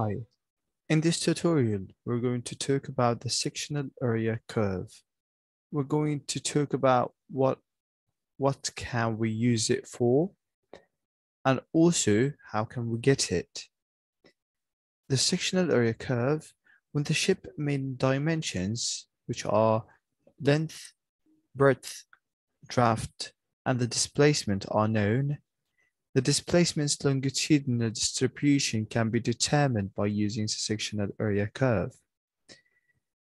Hi, in this tutorial, we're going to talk about the sectional area curve. We're going to talk about what can we use it for, and also how can we get it. The sectional area curve, when the shape main dimensions, which are length, breadth, draft, and the displacement are known, the displacement's longitudinal distribution can be determined by using the sectional area curve.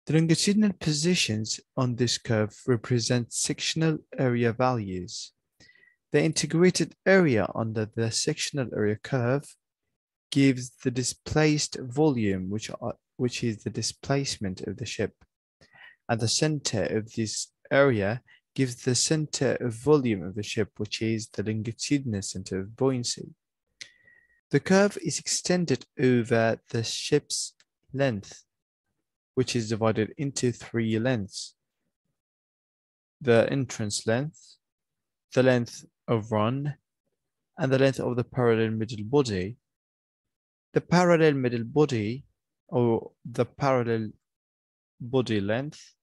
The longitudinal positions on this curve represent sectional area values. The integrated area under the sectional area curve gives the displaced volume, which is the displacement of the ship. And the center of this area gives the center of volume of the ship, which is the longitudinal center of buoyancy. The curve is extended over the ship's length, which is divided into three lengths: the entrance length, the length of run, and the length of the parallel middle body. The parallel middle body, or the parallel body length,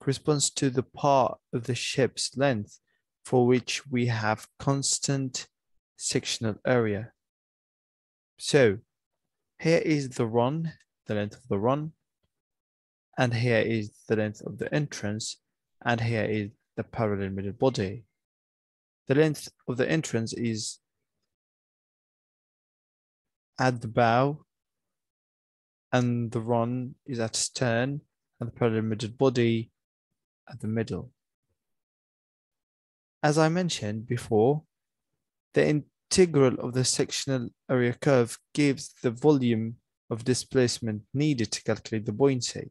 corresponds to the part of the ship's length for which we have constant sectional area. So here is the run, the length of the run, and here is the length of the entrance, and here is the parallel middle body. The length of the entrance is at the bow, and the run is at stern, and the parallel middle body at the middle. As I mentioned before, the integral of the sectional area curve gives the volume of displacement needed to calculate the buoyancy.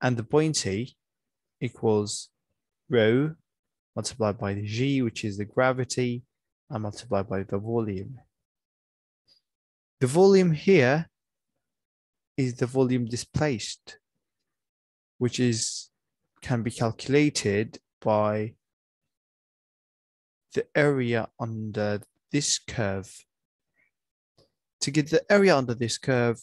And the buoyancy equals rho multiplied by the g, which is the gravity, and multiplied by the volume. The volume here is the volume displaced, which can be calculated by the area under this curve. To get the area under this curve,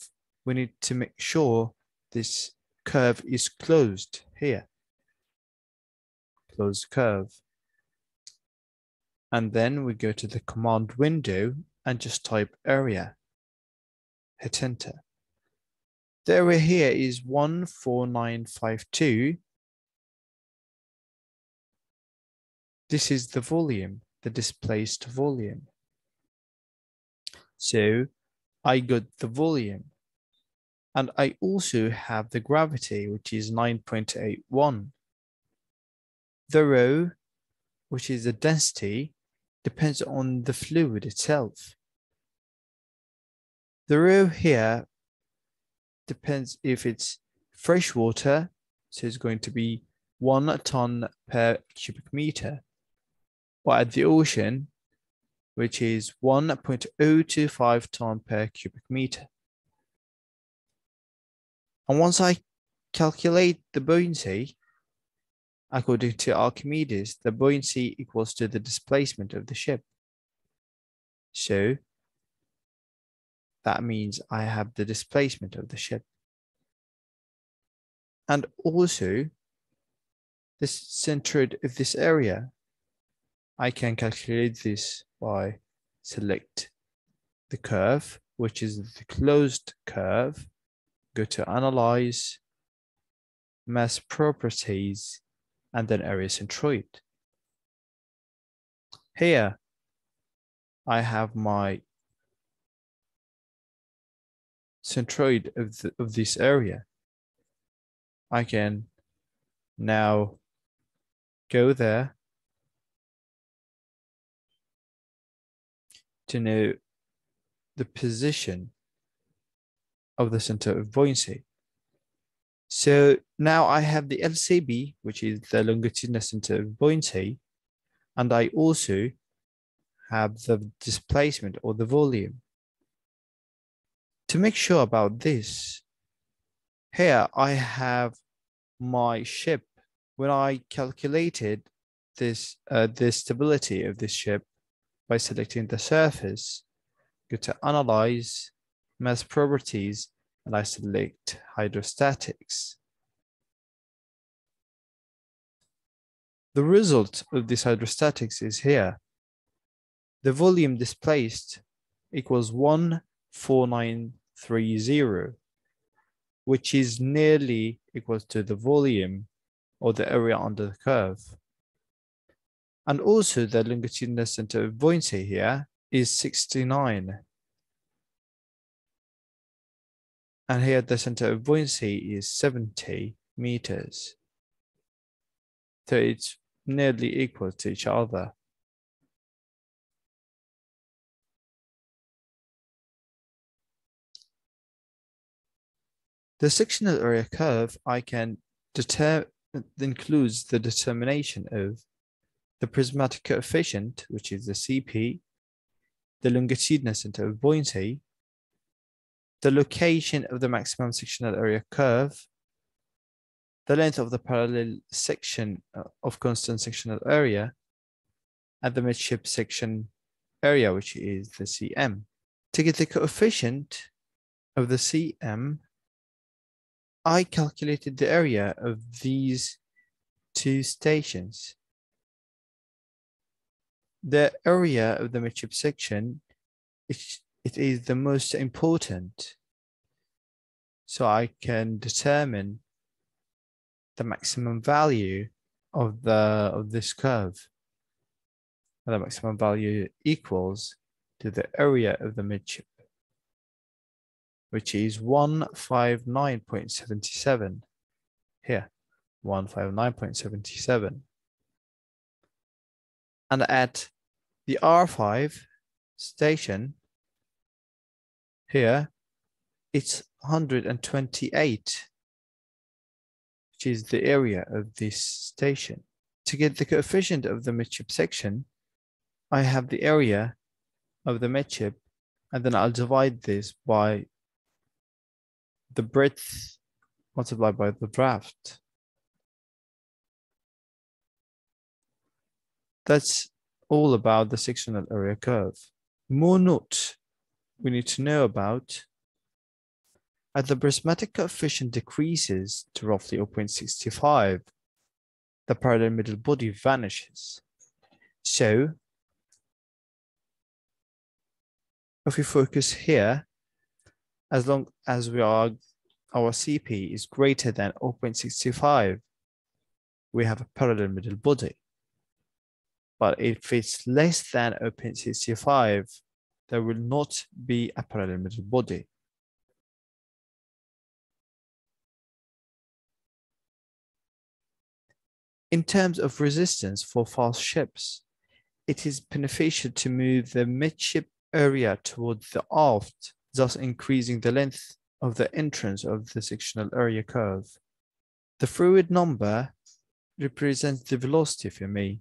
we need to make sure this curve is closed here. Close curve. And then we go to the command window and just type area. Hit enter. The area here is 14952. This is the volume, the displaced volume. So I got the volume. And I also have the gravity, which is 9.81. The rho, which is the density, depends on the fluid itself. The rho here depends if it's fresh water, so it's going to be 1 ton per cubic meter, or at the ocean, which is 1.025 ton per cubic meter. And once I calculate the buoyancy, according to Archimedes, the buoyancy equals to the displacement of the ship. So that means I have the displacement of the ship. And also, the centroid of this area, I can calculate this by select the curve, which is the closed curve, go to Analyze, Mass Properties, and then Area Centroid. Here, I have my centroid of this area. I can now go there to know the position of the center of buoyancy. So now I have the LCB, which is the longitudinal center of buoyancy, and I also have the displacement or the volume. To make sure about this, here I have my ship. When I calculated the stability of this ship by selecting the surface, go to Analyze, mass properties, and I select hydrostatics. The result of this hydrostatics is here. The volume displaced equals 14930, which is nearly equal to the volume or the area under the curve. And also the longitudinal center of buoyancy here is 69. And here the center of buoyancy is 70 meters. So it's nearly equal to each other. The sectional area curve I can includes the determination of the prismatic coefficient, which is the CP, the longitudinal center of buoyancy, the location of the maximum sectional area curve, the length of the parallel section of constant sectional area, and the midship section area, which is the CM. To get the coefficient of the CM, I calculated the area of these two stations. The area of the midship section, it is the most important, so I can determine the maximum value of this curve. And the maximum value equals to the area of the midship, which is 159.77 here, 159.77. And at the R5 station here, it's 128, which is the area of this station. To get the coefficient of the midship section, I have the area of the midship, and then I'll divide this by the breadth multiplied by the draft. That's all about the sectional area curve. More note we need to know about: as the prismatic coefficient decreases to roughly 0.65, the parallel middle body vanishes. So if we focus here, as long as our CP is greater than 0.65, we have a parallel middle body. But if it's less than 0.65, there will not be a parallel middle body. In terms of resistance for fast ships, it is beneficial to move the midship area towards the aft, thus increasing the length of the entrance of the sectional area curve. The Froude number represents the velocity for me.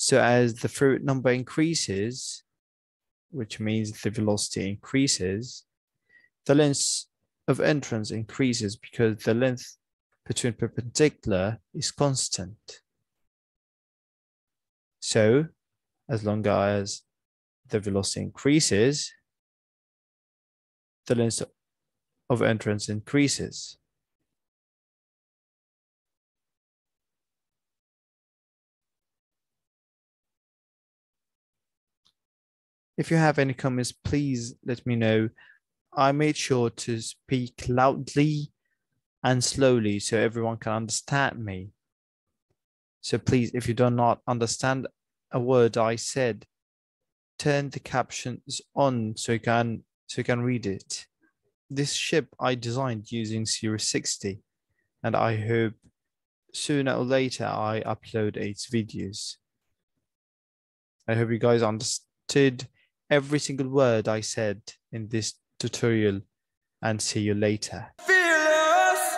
So as the Froude number increases, which means the velocity increases, the length of entrance increases because the length between perpendicular is constant. So as long as the velocity increases, the length of entrance increases. If you have any comments, please let me know. I made sure to speak loudly and slowly so everyone can understand me. So please, if you do not understand a word I said, turn the captions on so you can read it. This ship I designed using Series 60, and I hope sooner or later I upload its videos. I hope you guys understood every single word I said in this tutorial, and see you later. Fearless.